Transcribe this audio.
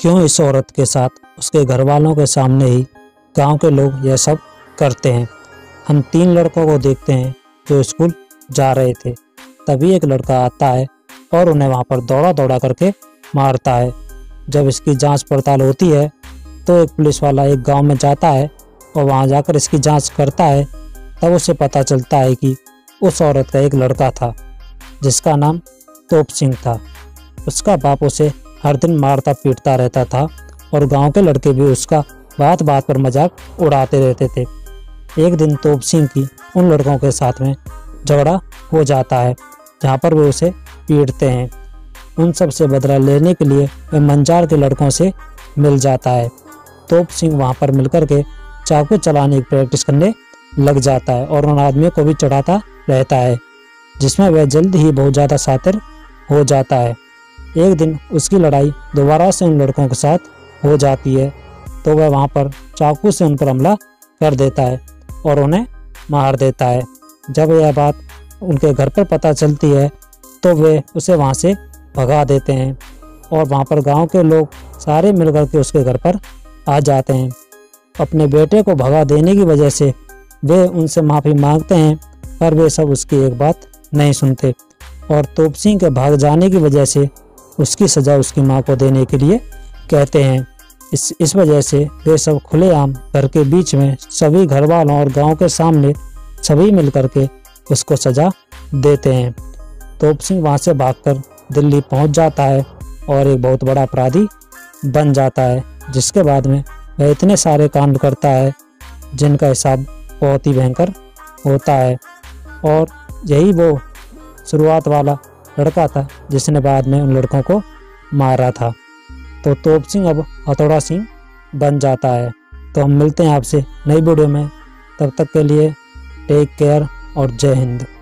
क्यों इस औरत के साथ उसके घर वालों के सामने ही गांव के लोग यह सब करते हैं। हम तीन लड़कों को देखते हैं जो स्कूल जा रहे थे। तभी एक लड़का आता है और उन्हें वहां पर दौड़ा दौड़ा करके मारता है। जब इसकी जांच पड़ताल होती है तो एक पुलिस वाला एक गांव में जाता है और वहां जाकर इसकी जांच करता है। तब उसे पता चलता है कि उस औरत का एक लड़का था जिसका नाम तोप सिंह था। उसका बाप उसे हर दिन मारता पीटता रहता था और गांव के लड़के भी उसका बात बात पर मजाक उड़ाते रहते थे। एक दिन तोप सिंह की उन लड़कों के साथ में झगड़ा हो जाता है जहाँ पर वे उसे पीटते हैं। उन सब से बदला लेने के लिए वह मंजार के लड़कों से मिल जाता है। तोप सिंह वहाँ पर मिलकर के चाकू चलाने की प्रैक्टिस करने लग जाता है और उन आदमियों को भी चढ़ाता रहता है, जिसमें वह जल्द ही बहुत ज़्यादा शातिर हो जाता है। एक दिन उसकी लड़ाई दोबारा से उन लड़कों के साथ हो जाती है तो वह वहाँ पर चाकू से उन पर हमला कर देता है और उन्हें मार देता है। जब यह बात उनके घर पर पता चलती है तो वे उसे वहाँ से भगा देते हैं और वहाँ पर गांव के लोग सारे मिलकर के उसके घर पर आ जाते हैं। अपने बेटे को भगा देने की वजह से वे उनसे माफ़ी मांगते हैं, पर वे सब उसकी एक बात नहीं सुनते और तोप सिंह के भाग जाने की वजह से उसकी सज़ा उसकी मां को देने के लिए कहते हैं। इस वजह से वे सब खुलेआम घर के बीच में सभी घर वालों और गांव के सामने सभी मिलकर के उसको सज़ा देते हैं। तोप सिंह वहां से भागकर दिल्ली पहुंच जाता है और एक बहुत बड़ा अपराधी बन जाता है, जिसके बाद में वह इतने सारे कांड करता है जिनका हिसाब बहुत ही भयंकर होता है। और यही वो शुरुआत वाला लड़का था जिसने बाद में उन लड़कों को मारा था। तो तोप सिंह अब हथौड़ा सिंह बन जाता है। तो हम मिलते हैं आपसे नई वीडियो में, तब तक के लिए टेक केयर और जय हिंद।